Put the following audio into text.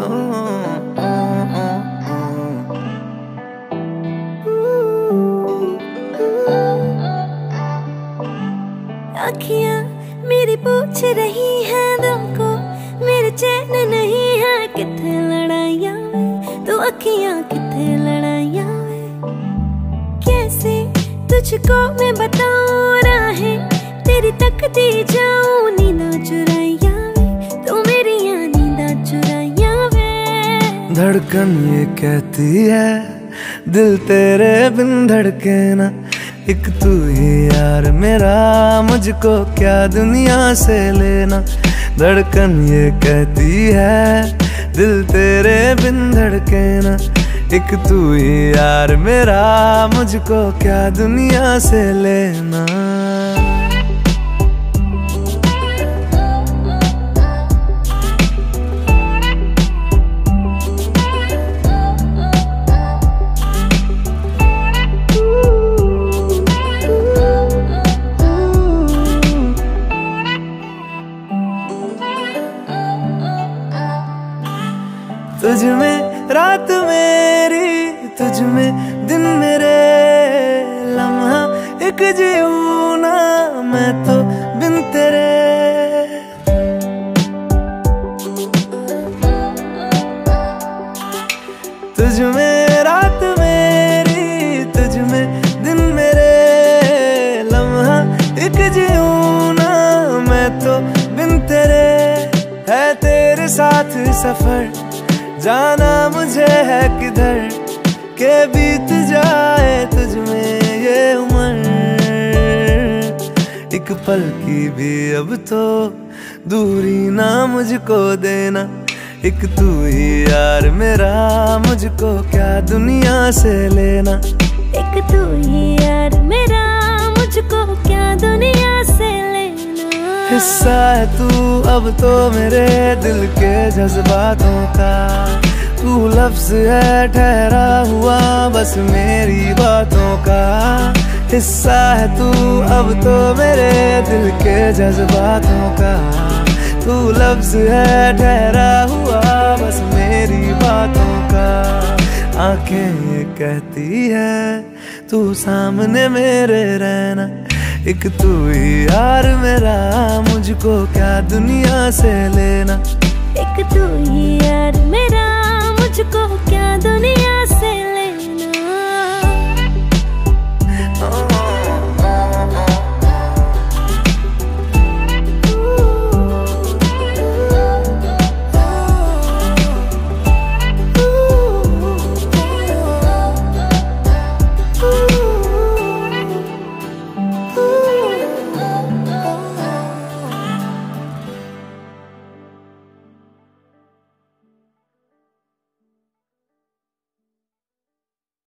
अखियाँ मेरी पूछ रही है दिल को, मेरे चैन नहीं है। किथे लड़ाइयाँ में तू अखियाँ, किथे लड़ाइयाँ में। कैसे तुझको मैं बताऊँ राहें तेरी तकती जाऊँ। नींदा चुराइयाँ में तू मेरी नींदा चुराइयाँ में। धड़कन ये कहती है दिल तेरे बिन धड़के ना, एक तू ही यार मेरा, मुझको क्या दुनिया से लेना। धड़कन ये कहती है दिल तेरे बिन धड़के ना, एक तू ही यार मेरा, मुझको क्या दुनिया से लेना। तुझ में रात मेरी, तुझ में दिन मेरे, लम्हा एक जीऊँ ना मैं तो बिन तेरे। तुझ में रात मेरी, तुझ में दिन मेरे, लम्हा एक जीऊँ ना मैं तो बिन तेरे। है तेरे साथ सफर, जाना मुझे है किधर, के बीत जाए तुझ में ये उम्र। एक पल की भी अब तो दूरी ना मुझको देना, एक तू ही यार मेरा, मुझको क्या दुनिया से लेना। एक तू ही यार मेरा, मुझको क्या दुनिया से लेना। हिस्सा है तू अब तो मेरे दिल के जज्बातों का, तू लफ्ज़ है ठहरा हुआ बस मेरी बातों का। हिस्सा है तू अब तो मेरे दिल के जज्बातों का, तू लफ्ज़ है ठहरा हुआ बस मेरी बातों का। आंखें ये कहती है तू सामने मेरे रहना, एक तू ही यार मेरा, मुझको क्या दुनिया से लेना। एक तू ही यार मेरा, मुझको क्या दुनिया से